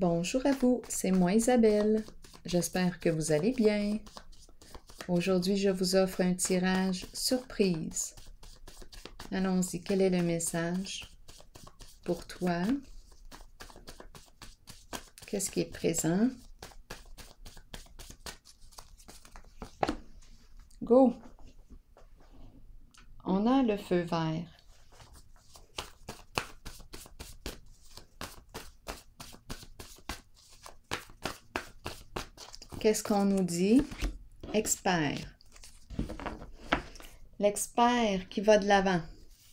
Bonjour à vous, c'est moi Isabelle. J'espère que vous allez bien. Aujourd'hui, je vous offre un tirage surprise. Allons-y, quel est le message pour toi? Qu'est-ce qui est présent? Go! On a le feu vert. Qu'est-ce qu'on nous dit? Expert. L'expert qui va de l'avant.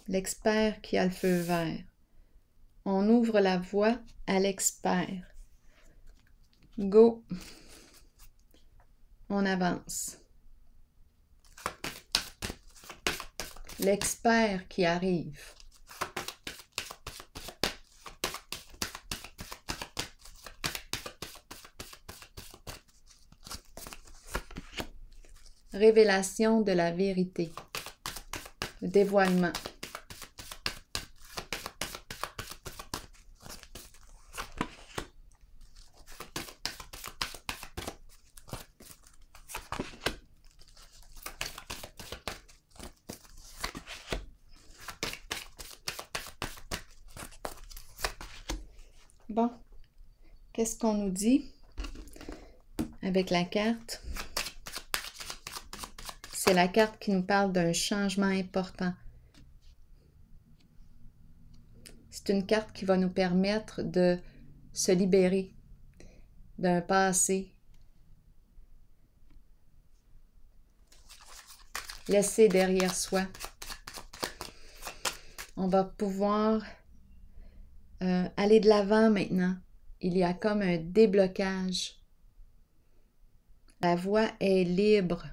L'expert qui a le feu vert. On ouvre la voie à l'expert. Go! On avance. L'expert qui arrive. Révélation de la vérité. Dévoilement. Bon, qu'est-ce qu'on nous dit avec la carte? C'est la carte qui nous parle d'un changement important. C'est une carte qui va nous permettre de se libérer d'un passé. Laisser derrière soi. On va pouvoir aller de l'avant maintenant. Il y a comme un déblocage. La voie est libre.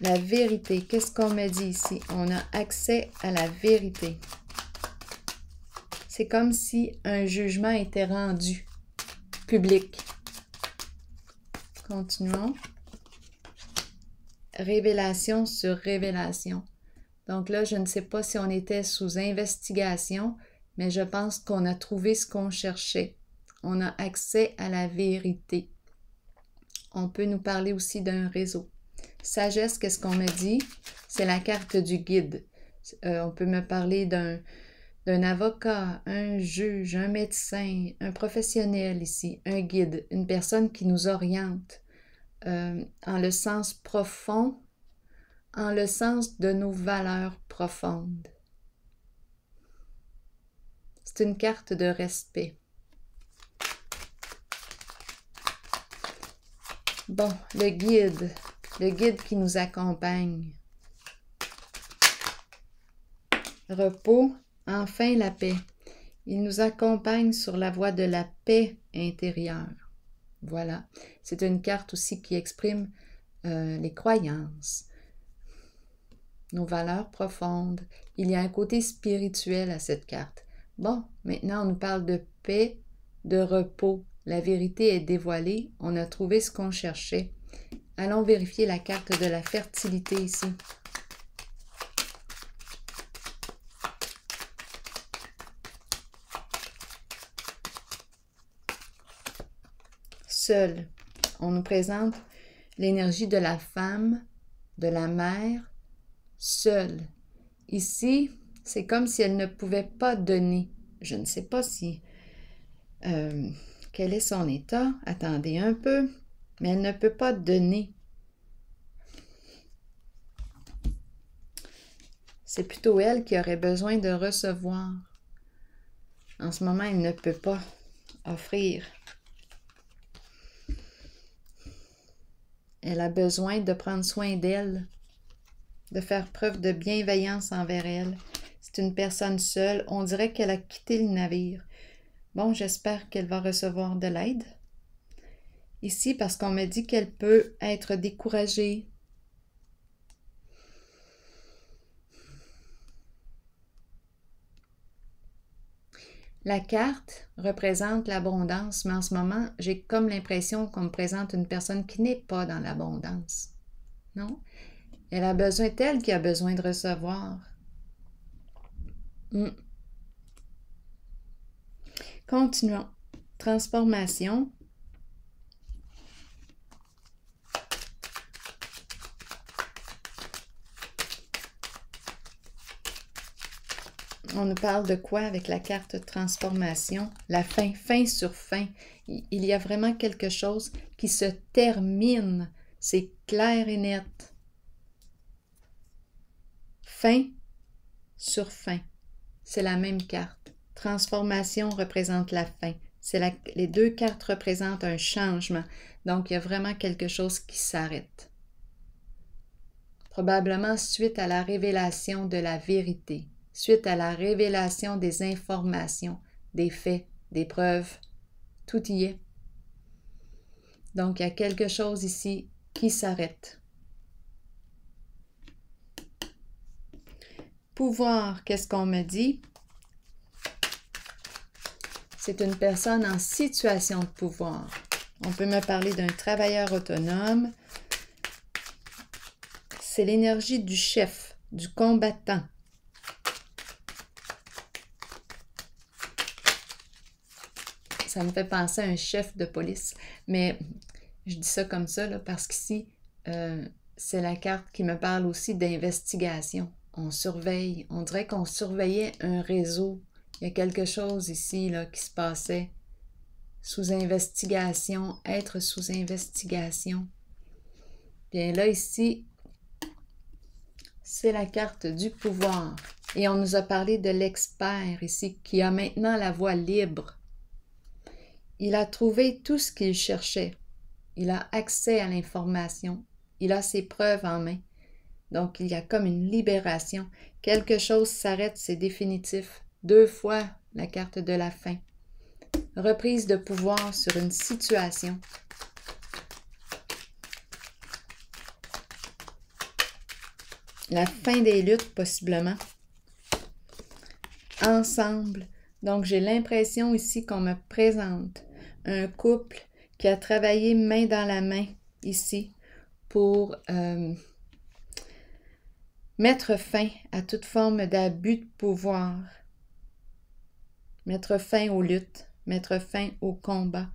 La vérité, qu'est-ce qu'on me dit ici? On a accès à la vérité. C'est comme si un jugement était rendu public. Continuons. Révélation sur révélation. Donc là, je ne sais pas si on était sous investigation, mais je pense qu'on a trouvé ce qu'on cherchait. On a accès à la vérité. On peut nous parler aussi d'un réseau. Sagesse, qu'est-ce qu'on me dit? C'est la carte du guide. On peut me parler d'un avocat, un juge, un médecin, un professionnel ici, un guide, une personne qui nous oriente en le sens profond, en le sens de nos valeurs profondes. C'est une carte de respect. Bon, le guide. Le guide qui nous accompagne. Repos, enfin la paix. Il nous accompagne sur la voie de la paix intérieure. Voilà. C'est une carte aussi qui exprime les croyances, nos valeurs profondes. Il y a un côté spirituel à cette carte. Bon, maintenant on nous parle de paix, de repos. La vérité est dévoilée. On a trouvé ce qu'on cherchait. Allons vérifier la carte de la fertilité ici. Seul, on nous présente l'énergie de la femme, de la mère, seule. Ici, c'est comme si elle ne pouvait pas donner. Je ne sais pas si... quel est son état? Attendez un peu. Mais elle ne peut pas donner. C'est plutôt elle qui aurait besoin de recevoir. En ce moment, elle ne peut pas offrir. Elle a besoin de prendre soin d'elle, de faire preuve de bienveillance envers elle. C'est une personne seule. On dirait qu'elle a quitté le navire. Bon, j'espère qu'elle va recevoir de l'aide. Ici, parce qu'on me dit qu'elle peut être découragée. La carte représente l'abondance, mais en ce moment, j'ai comme l'impression qu'on me présente une personne qui n'est pas dans l'abondance. Non? Elle a besoin, c'est elle qui a besoin de recevoir. Continuons. Transformation. On nous parle de quoi avec la carte de transformation? La fin, fin sur fin. Il y a vraiment quelque chose qui se termine. C'est clair et net. Fin sur fin. C'est la même carte. Transformation représente la fin. Les deux cartes représentent un changement. Donc, il y a vraiment quelque chose qui s'arrête. Probablement suite à la révélation de la vérité. Suite à la révélation des informations, des faits, des preuves, tout y est. Donc, il y a quelque chose ici qui s'arrête. Pouvoir, qu'est-ce qu'on me dit? C'est une personne en situation de pouvoir. On peut me parler d'un travailleur autonome. C'est l'énergie du chef, du combattant. Ça me fait penser à un chef de police, mais je dis ça comme ça là, parce qu'ici, c'est la carte qui me parle aussi d'investigation. On surveille, on dirait qu'on surveillait un réseau. Il y a quelque chose ici là, qui se passait sous investigation, être sous investigation. Bien là, ici, c'est la carte du pouvoir. Et on nous a parlé de l'expert ici, qui a maintenant la voie libre. Il a trouvé tout ce qu'il cherchait. Il a accès à l'information. Il a ses preuves en main. Donc, il y a comme une libération. Quelque chose s'arrête, c'est définitif. Deux fois la carte de la fin. Reprise de pouvoir sur une situation. La fin des luttes, possiblement. Ensemble. Donc, j'ai l'impression ici qu'on me présente un couple qui a travaillé main dans la main ici pour mettre fin à toute forme d'abus de pouvoir, mettre fin aux luttes, mettre fin aux combats,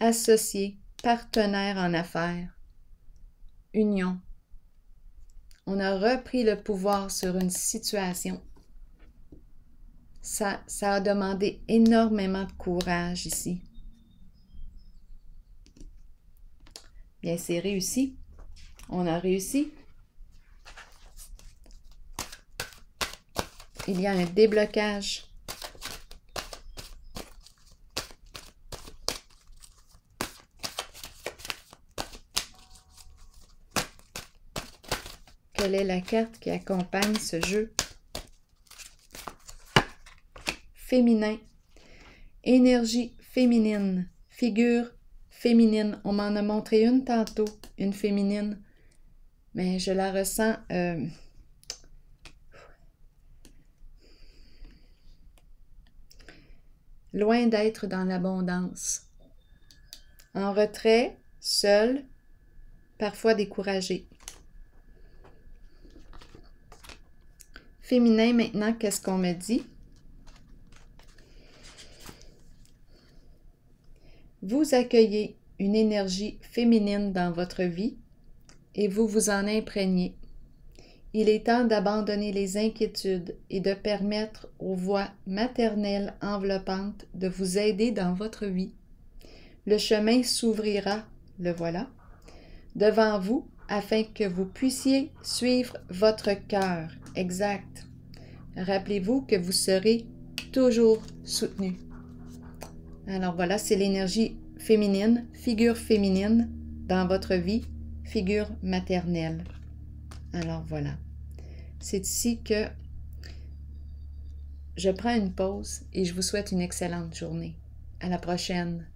associés, partenaires en affaires, union. On a repris le pouvoir sur une situation. Ça a demandé énormément de courage ici. Bien, c'est réussi. On a réussi. Il y a un déblocage. Quelle est la carte qui accompagne ce jeu? Féminin, énergie féminine, figure féminine. On m'en a montré une tantôt, une féminine, mais je la ressens loin d'être dans l'abondance. En retrait, seule, parfois découragée. Féminin maintenant, qu'est-ce qu'on me dit? Vous accueillez une énergie féminine dans votre vie et vous vous en imprégnez. Il est temps d'abandonner les inquiétudes et de permettre aux voix maternelles enveloppantes de vous aider dans votre vie. Le chemin s'ouvrira, le voilà, devant vous afin que vous puissiez suivre votre cœur. Exact. Rappelez-vous que vous serez toujours soutenu. Alors voilà, c'est l'énergie féminine, figure féminine dans votre vie, figure maternelle. Alors voilà, c'est ici que je prends une pause et je vous souhaite une excellente journée. À la prochaine!